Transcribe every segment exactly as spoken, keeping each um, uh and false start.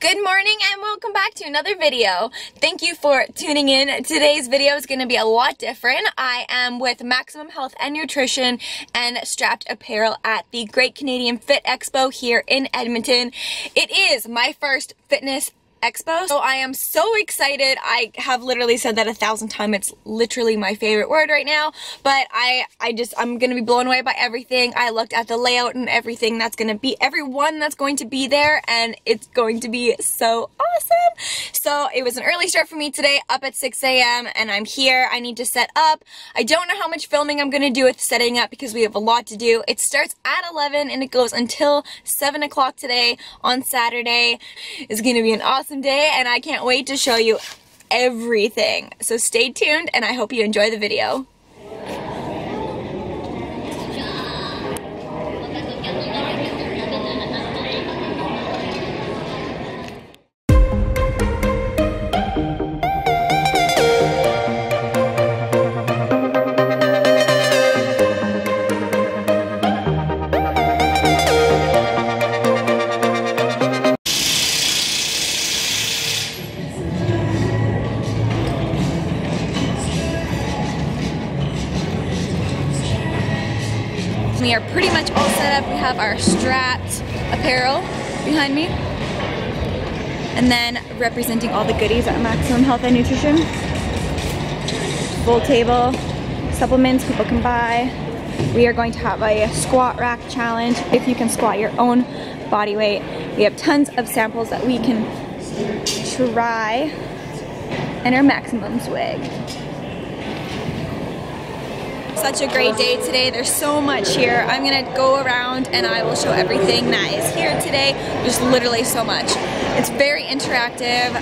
Good morning and welcome back to another video. Thank you for tuning in. Today's video is going to be a lot different. I am with Maximum Health and Nutrition and Strapt Apparel at the Great Canadian Fit Expo here in Edmonton. It is my first fitness Expo, so I am so excited. I have literally said that a thousand times. It's literally my favorite word right now, but I, I just, I'm going to be blown away by everything. I looked at the layout and everything that's going to be, everyone that's going to be there, and it's going to be so awesome. So it was an early start for me today, up at six A M, and I'm here. I need to set up. I don't know how much filming I'm going to do with setting up because we have a lot to do. It starts at eleven and it goes until seven o'clock today on Saturday. It's going to be an awesome day, and I can't wait to show you everything. So stay tuned, and I hope you enjoy the video. We are pretty much all set up. We have our Strapt Apparel behind me. And then representing all the goodies at Maximum Health and Nutrition. Full table, supplements people can buy. We are going to have a squat rack challenge if you can squat your own body weight. We have tons of samples that we can try. And our Maximum swag. Such a great day today. There's so much here. I'm gonna go around and I will show everything that is here today. There's literally so much. It's very interactive.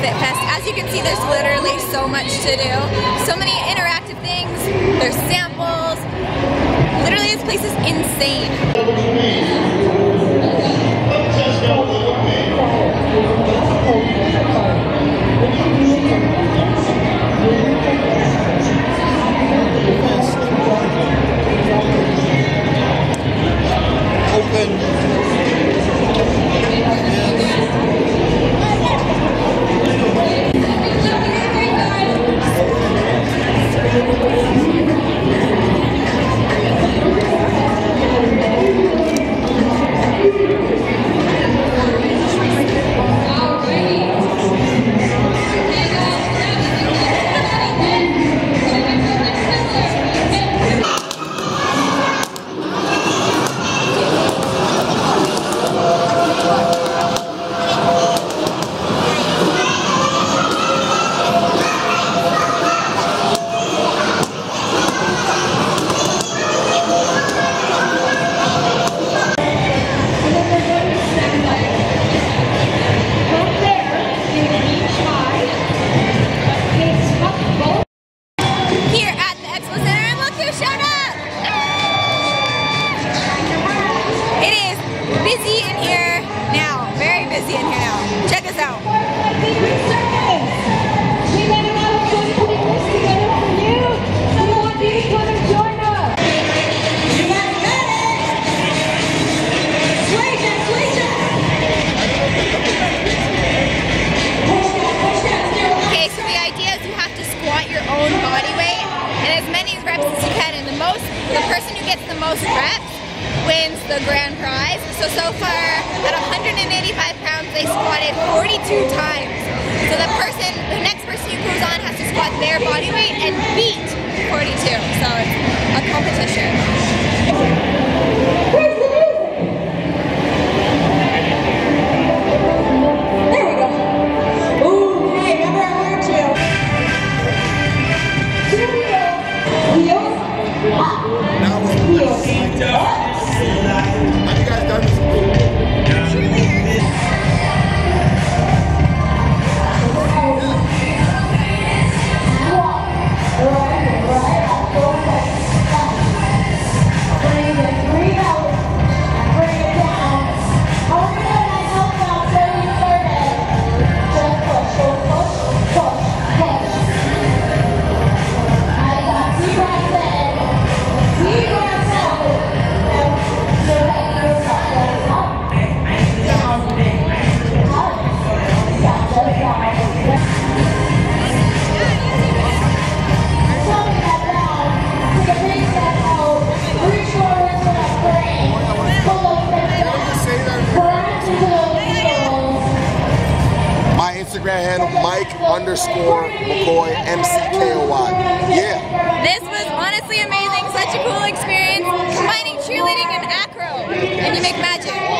Fitfest. As you can see, there's literally so much to do. So many interactive things. There's samples. Literally, this place is insane. Alrighty. and as many reps as you can, and the most, the person who gets the most reps wins the grand prize. So, so far, at one hundred eighty-five pounds, they squatted forty-two times. So the person, the next person who goes on has to squat their body weight and beat forty-two. So it's a competition. Handle Mike underscore McCoy, M C K O Y. Yeah. This was honestly amazing. Such a cool experience combining cheerleading and acro, and you make magic.